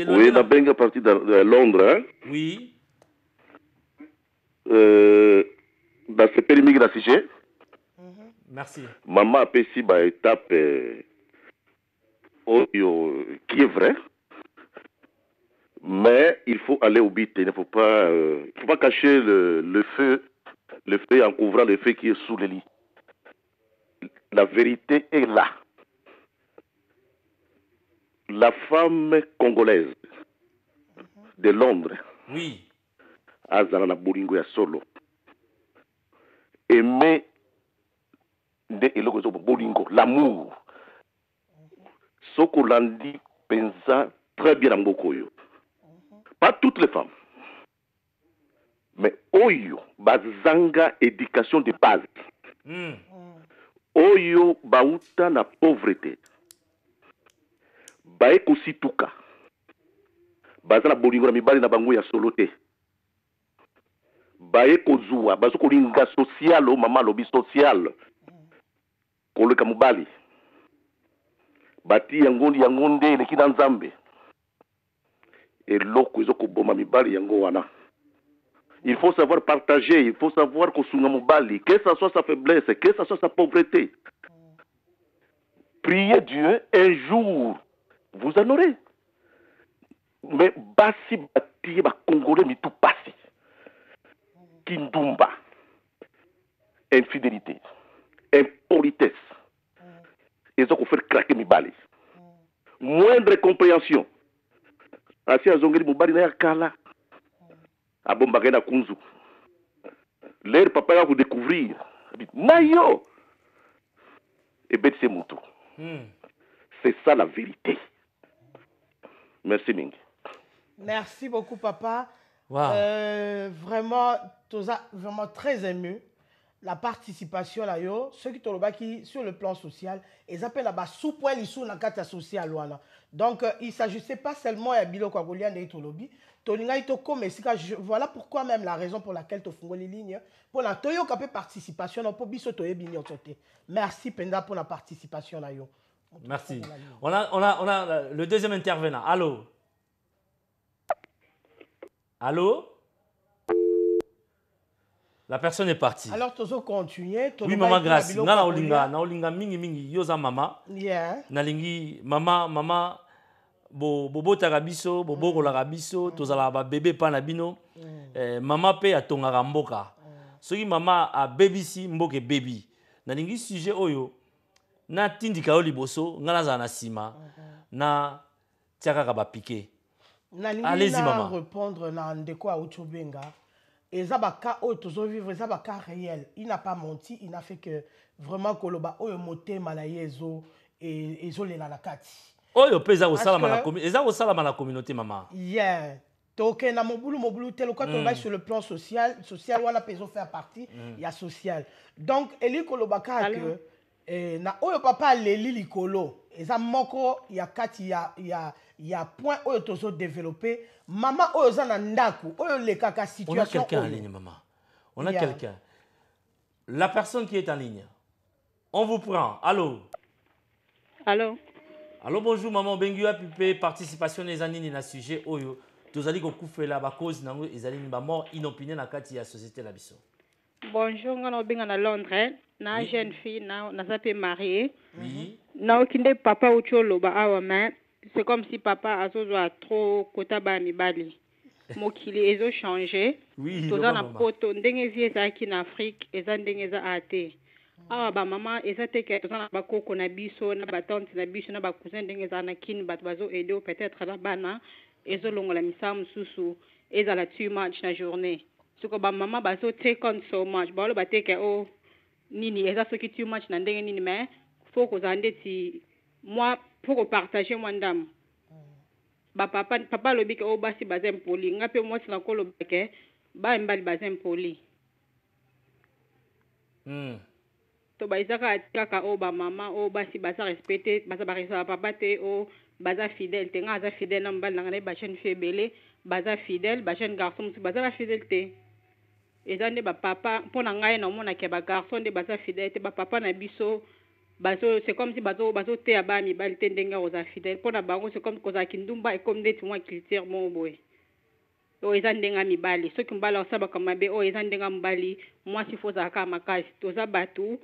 Oui, la Benga est partie de Londres. Hein? Oui. C'est périmètre de la sujet. Merci. Maman a passé par étape qui est vrai. Mais il faut aller au but, il ne faut pas, cacher le feu en couvrant le feu qui est sous le lit. La vérité est là. La femme congolaise de Londres, oui, Azana Bolingo ya solo, aimait l'amour, Sokolandi pensa très bien à Mbokoyo. Pas toutes les femmes. Mais Oyo, Bazanga, éducation de base. Oyo, Bauta, la pauvreté. Baeko Situka. Bazana Bolingo, Mibali, Nabango, ya Solote. Baeko Zua, Bazoko Linga social, au Maman Lobby social. Koloka Mubali. Bati Yangondi, Yangonde, Nekina Nzambe. Et loko Izoko Boma Mibali, Yangowana. Il faut savoir partager, il faut savoir que ce soit sa faiblesse, que ce soit sa pauvreté. Priez Dieu, un jour, vous en aurez. Mais Bassi Bati, Congolais, mais tout Bassi. Kindumba. Infidélité. Impolitesse. Ils ont fait craquer mes balles. Moindre compréhension. Asi Azongeli Moubali na Yakala. Abombagena Kunzu. L'air papa va vous découvrir. Nayo. Et bête c'est moto. C'est ça la vérité. Merci Ming. Merci beaucoup papa. Wow. Vraiment, toza vraiment très ému. La participation là yo, ceux qui t'ont qui sur le plan social, ils appellent là-bas sous-point l'issue dans la carte sociale là. Donc il s'agissait pas seulement à Biloko Agolian et Tolobi. Voilà pourquoi même la raison pour laquelle tu as les lignes pour la toyoka participation pour merci Penda pour la participation là yo. Merci. On a le deuxième intervenant. Allô. Allô. La personne est partie. Alors tu as continué. Oui maman Grace. Na olinga mingi yoza mama. Yeah. Na lingi mama bobo tarabiso bobo kolarabiso tozala ba bébé panabino mama pe atongara mboka soki mama a baby si mboke baby na lingi sujet oyo na tindika oliboso ngala za na sima na tiaka ba piqué na lingi na répondre na ndeko a uchobenga ezabaka o tozo vivre ezabaka réel il n'a pas menti il n'a fait que vraiment koloba oyo motema na yezo et ezolela na kati. Oh, yo pesa au salama la communauté maman. Yeah. Donc na mobulu tel quand on va sur le plan social wala peso faire partie, il y a social. Donc eli kolobaka que na oyo papa leli likolo, eza moko ya kati ya point oyo tozo développer, maman oyo za na ndaku, oyo le kaka situation. On a quelqu'un en ligne maman. On a quelqu'un. La personne qui est en ligne. On vous prend. Allô. Allô. Alors bonjour maman Benguya Pupé, participation des années na sujet oyo tozali ko kufela ba cause nango ezali ni ba mort inopinée na kati ya société la biso. Bonjour ngana benga na Londres na jeune fille na zape mariée. Oui. Na okinde papa ucholo ba awa mais c'est comme si papa azozwa trop kota ba mibali. Mokili ezo changer. Oui. Toza na poto ndenge vieza ki na Afrique eza ndenge za até. Ah bah maman, et ça t'es que tu as beaucoup conabiso, na batante, na biche, na bakuzen dengue zanakin, batbazo edo peut-être la bana, et zo longo la misam susu, et ça la tue match na journée. Ce que bah maman bazo take on so much, bah le baté que oh nini, et ça ce qui tue match na dengue nini mais faut que zandé ti moi pour partager moi dame. Bah papa le bique oh bah si bazem poli, ngapé moi si la colo bique, bah mbali bazem poli. To baisaka kaka o ba mama o ba si basa respecté basa barisa papa te o basa fidèle te nga za fidèle na mbal na ba jeune fille belé basa fidèle ba jeune garçon basa la fidélité et zande ba papa pona ngai na mona ke ba garçon de basa fidèle te ba papa na biso baso c'est comme si baso te ba mi bal te ndenga o za fidèle pona bango c'est comme koza kindumba et comme des moi culture mon boy o ezandenga mi bali soki mbala osaba kama be o ezandenga mbali moi si faut za ka makasi to za batu.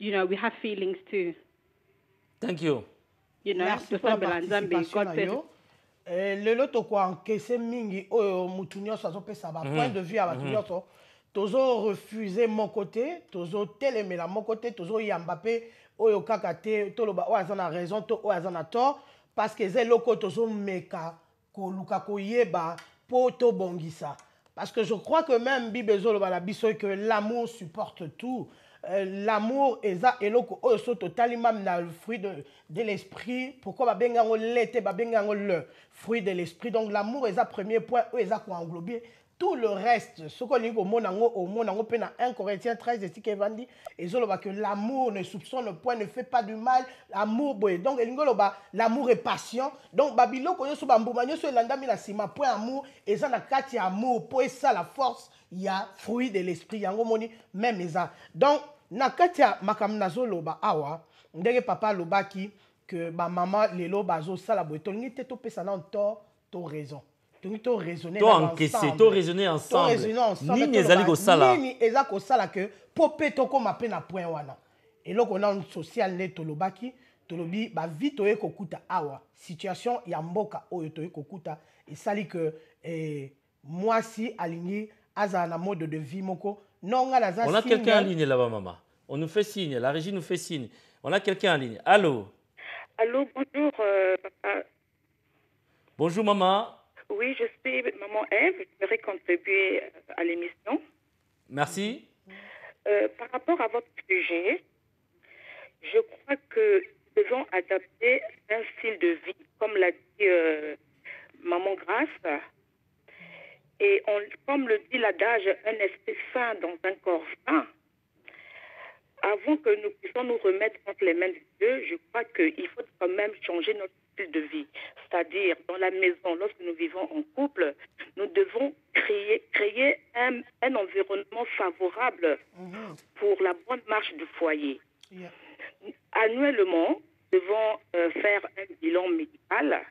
You know, we have feelings too. Thank you. You know, merci pour la participation à yo. Le loto quoi encaissé mingi au moutunio sozo pesa ba point de vue à moutunio so. Tozo refusé mon côté, tozo teleme la mon côté, tozo yambape oyo kakate toloba o azana raison to o azana tort parce que ze loko tozo meka ko luka ko yeba po to bongisa parce que je crois que même bibezo loba la biso que l'amour supporte tout. l'amour est eloko oyo so totalement na le fruit de l'esprit. Pourquoi babengango lete babengango le fruit de l'esprit? Donc l'amour est premier point oyo eza ko englober tout le reste. Ce qu'on dit au monde en peine 1 Corinthiens 13 et 6 qui vient dire que l'amour ne soupçonne point, ne fait pas du mal, l'amour boy. Donc l'amour est patient. Donc babilo ko so bamboumanyo so landami na sima point amour et ça na kati amour pour ça la force il y a fruit de l'esprit yango moni même ça. Donc na kati makamna zo loba awa ndenge papa loba ki que ba maman lelo bazo sala boy to ngite to pesa na tort to raison. Tout raisonner ensemble. Tout raisonner ensemble. Ni ezali ko sala. Ni eza ko sala que popé to ko mape na point wana. Et là on a une sociale net tolobaki, tolobi ba vite oye kokuta awa. Situation ya mboka oyo toye kokuta et sali que moi si aligné aza na mode de vie moko. Non nga naza. On a quelqu'un en ligne là-bas maman. On nous fait signe, la régie nous fait signe. On a quelqu'un en ligne. Allô. Allô, bonjour papa. Bonjour maman. Oui, je suis Maman Ève, j'aimerais contribuer à l'émission. Merci. Par rapport à votre sujet, je crois que nous devons adapter un style de vie, comme l'a dit Maman Grace. Et comme le dit l'adage, un esprit sain dans un corps sain. Avant que nous puissions nous remettre entre les mains de Dieu, je crois qu'il faut quand même changer notre style de vie. C'est-à-dire, dans la maison, lorsque nous vivons en couple, nous devons créer un environnement favorable pour la bonne marche du foyer. Yeah. Annuellement, nous devons faire un bilan médical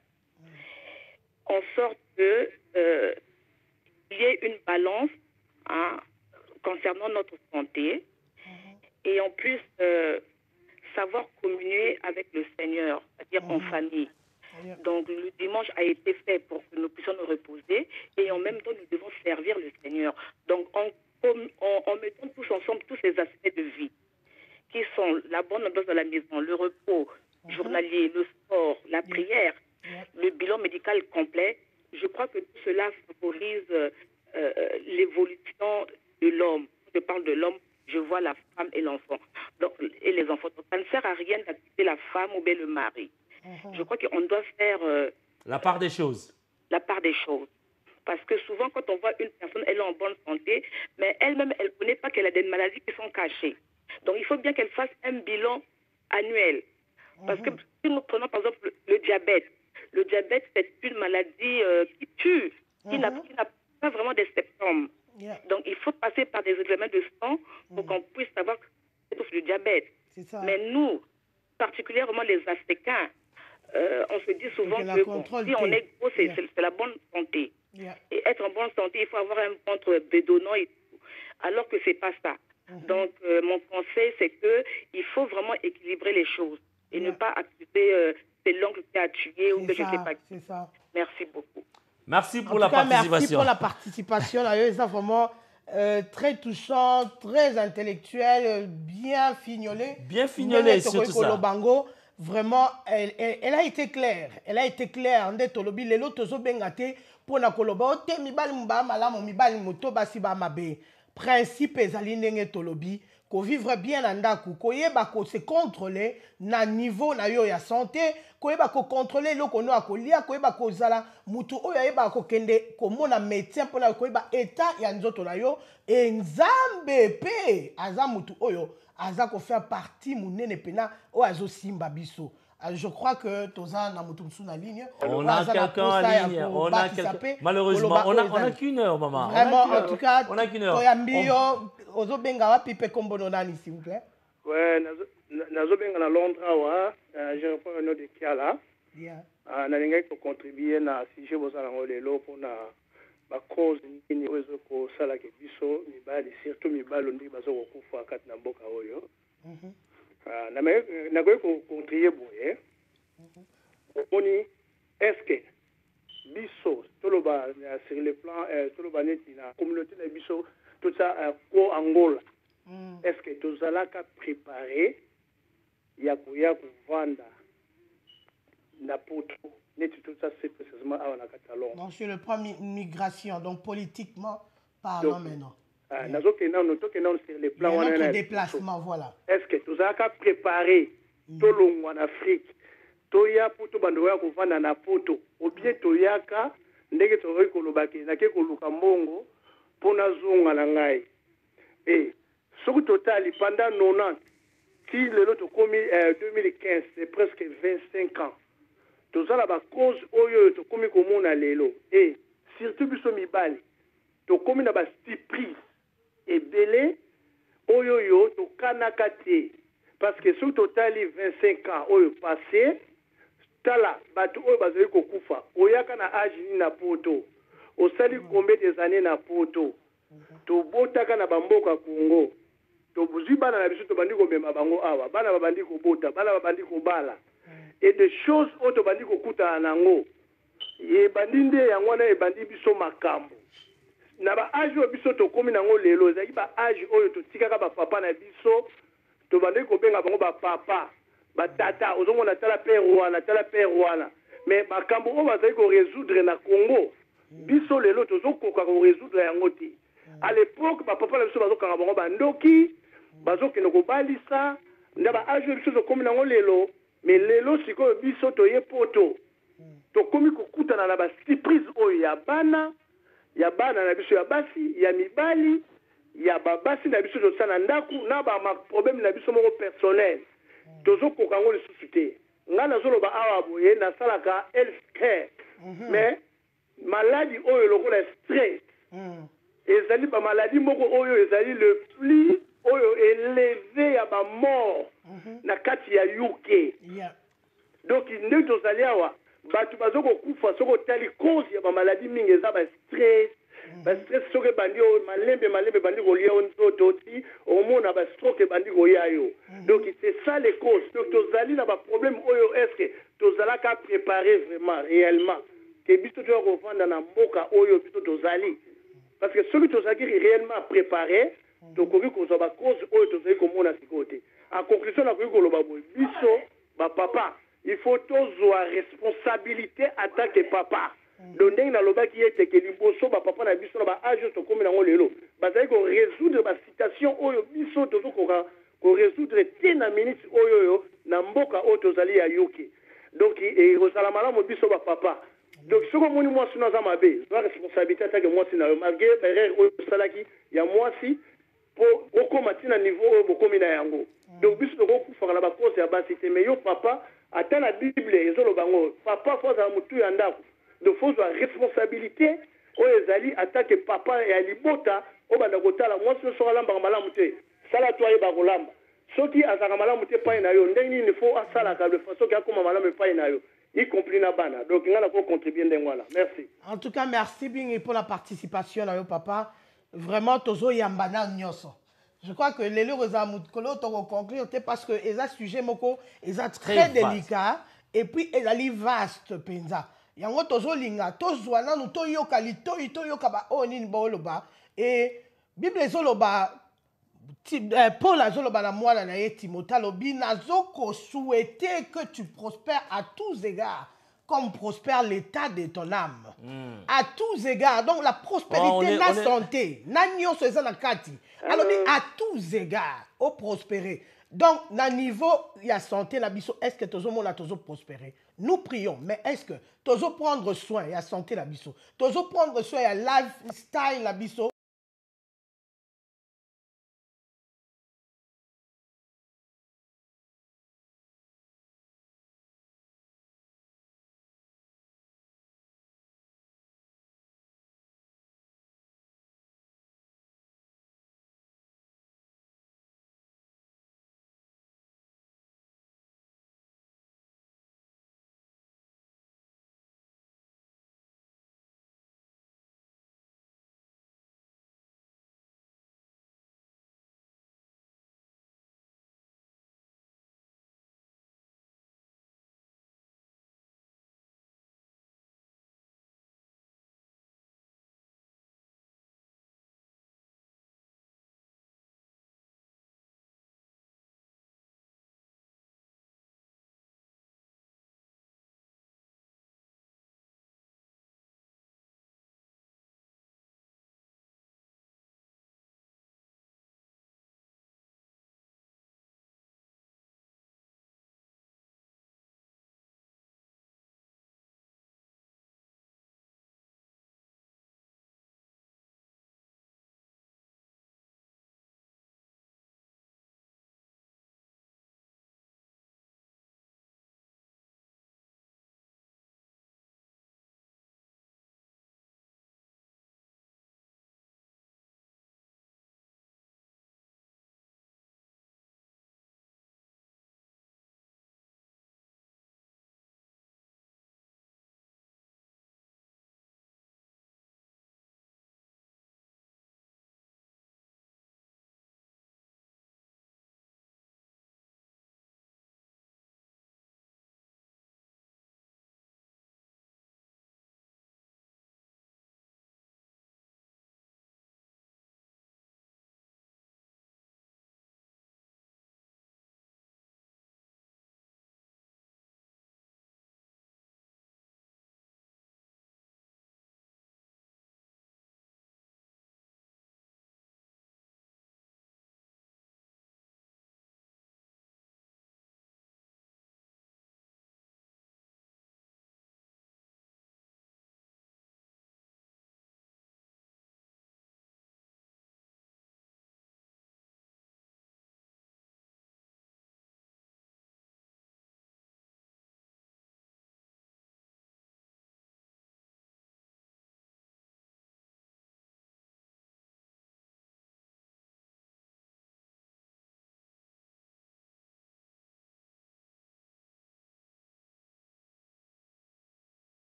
en sorte qu'il y ait une balance concernant notre santé. Et on puisse savoir communier avec le Seigneur, c'est-à-dire en famille. Donc le dimanche a été fait pour que nous puissions nous reposer et en même temps nous devons servir le Seigneur. Donc en mettant tous ensemble tous ces aspects de vie qui sont la bonne ambiance de la maison, le repos journalier, le sport, la prière, le bilan médical complet, je crois que tout cela favorise l'évolution de l'homme. Je parle de l'homme. Je vois la femme et l'enfant. Et les enfants. Donc, ça ne sert à rien d'accuser la femme ou bien le mari. Je crois qu'on doit faire... la part des choses. La part des choses. Parce que souvent, quand on voit une personne, elle est en bonne santé, mais elle-même, elle ne connaît pas qu'elle a des maladies qui sont cachées. Donc, il faut bien qu'elle fasse un bilan annuel. Parce que si nous prenons, par exemple, le diabète. Le diabète, c'est une maladie qui tue, qui n'a pas vraiment des symptômes. Yeah. Donc, il faut passer par des examens de sang pour qu'on puisse savoir que c'est le diabète. Ça. Mais nous, particulièrement les Africains, on se dit souvent que si on est gros, c'est la bonne santé. Yeah. Et être en bonne santé, il faut avoir un ventre bédonnant et tout. Alors que ce n'est pas ça. Donc, mon conseil, c'est qu'il faut vraiment équilibrer les choses et ne pas accuser c'est l'oncle qui a tué ou que je ne sais pas qui. Merci beaucoup. Merci pour la participation. Merci pour la participation. C'est vraiment très touchant, très intellectuel, bien fignolé. Bien fignolé, surtout ça. Vraiment, elle a été claire. Elle a été claire. Principe ezali ndenge tolobi ko vivre bien na ndaku ko yeba ko se contrôler na niveau na yo ya santé ko yeba ko contrôler loko no akolia ko yeba ko zala mutu oyo yeba ko kende ko mona médecin pona ko yeba état ya nzoto na yo e nzambe pe aza mutu oyo aza ko faire partie munene pena o azo simba biso. Je crois que Toza n'a pas de ligne. On a quelqu'un en ligne. On a malheureusement, on n'a qu'une heure, maman. Vraiment, en tout cas, on n'a qu'une heure. Ozo Bengawa, Pipe Kombononani, s'il vous plaît. Oui, Nazo Benga à Londres, je reprends un autre qui est là. Nous avons contribué à si je vous en pour la cause de l'Ozo Salaki Bisso, surtout Mibalondi, Bazo Koufa, Katnaboka Oyo. Nagoye contribuer boye. Oni est-ce que biso toloba sur le plan toloba neti na communauté na biso tout ça ko Angola. Est-ce que tozala ka préparer ya ko vanda na potro neti tout ça c'est précisément à na Catalogne. Donc c'est le plan migration donc politiquement parlant maintenant. sur les plans de déplacement, voilà. Est-ce que tu as préparé tout le monde en Afrique? Toya puto bandoya kufana na poto obie toyaka ndege toyi kolobaki na ke koluka mbongo pona zonga na ngai eh soku totali pendant 90 ti lelo to komi 2015 c'est presque 25 ans tozala ba cause oyo to komi komona lelo eh surtout biso mibali to komi na ba surprise ebele oyo yo to kanaka te parce que soku totali 25 ans oyo passé tala bato oyo bazali kokufa oyaka na ajini na poto osali combien des années na poto tobotaka na bamboka Congo tobuzi bana na biso tobandi komema bango awa bana babandi kobota bana babandi kobala et des choses oyo tobandi kokutana nango ebandi nde yango na ebandi biso makambo na ba age oyo biso tokomi nango lelo ezali ba age oyo totikaka bapapa na biso tobandi kobenga bango bapapa batata ozomona tala peruana tala peruana mais makambo oyo bazali ko résoudre na Congo biso lelo tozokoka ko résoudre yango te à l'époque bapapa na biso bazokanga bango bandoki bazokende kobalisa nda ba age biso tokomi nango lelo mais lelo sikoyo biso toye poto tokomi kokutana na basurprise oyo ya bana na biso ya basi ya mibali ya babasi na biso tosala ndaku na baproblème na biso moko personnel. Tozoko kango le suscité. Ngana zolo ba awabo ye na salaka health care. Mais maladie oyo loko la stress. Ezali ba maladie moko oyo ezali le plus oyo élevé ya ba mort na kati ya UK. Donc inde tozali awa batu bazoko kufa soko tali cause ya ba maladie mingi eza ba stress. Ba stress soke bandi o malembe bandi ko lia onzo toti au moins na ba stroke bandi ko yayo donc c'est ça les causes donc tozali na ba problème oyo est-ce que tozala ka préparer vraiment réellement que biso to ko vanda na mboka oyo biso tozali parce que celui tozaki réellement préparer donc ko ko za ba cause oyo tozali ko mona sikote en conclusion na ko lo ba biso ba papa il faut tozwa responsabilité en tant que papa. Donc na lobaki ete ke liboso ba papa na biso ba age to komi nango lelo bazali ko résoudre ba situation oyo biso tozokoka ko résoudre te na minute oyo na mboka oyo tozali ya yoki donc ekozala malamu biso ba papa donc soko moni mwasi naza mabe zwa responsabilité atake mwasi na yo malgré erreur oyo salaki ya mwasi po okoma tina niveau oyo bokomi na yango donc biso tokokufa na ba cause ya basi te mais yo papa ata na bible ezoloba ngo papa fo za mutu ya ndako. Donc, il faut la responsabilité aux alliés en tant que papa et à l'ibota au Bandagota. Moi, ce soir, je suis salatoyé Barolam. Ceux qui ont Malam n'étaient pas inayo. Il faut à Salaka de façon à comment Malam n'est pas inayo. Y compris Nabana. Donc, il y a un contribué. Merci. En tout cas, merci bien pour la participation, là, papa. Vraiment, Tozo Yambana Nyoso. Je crois que les leurs amoudkolo t'ont conclu parce que les sujets moko, ils sont très délicats et puis ils sont vastes, Penza. Yango tozo linga tozo nanu toyoka lito itoyoka ba oni boloba et Bible zoloba Paul azoloba na mwana na ye Timothée lobi nazoko souhaiter que tu prospères à tous égards comme prospère l'état de ton âme à tous égards donc la prospérité la santé nanyo soza na kati alors à tous égards au prospérer donc na niveau ya santé na biso est-ce que tozo mona tozo prospérer. Nous prions, mais est-ce que t'oses prendre soin et à santé la biso? T'oses prendre soin et à lifestyle la biso?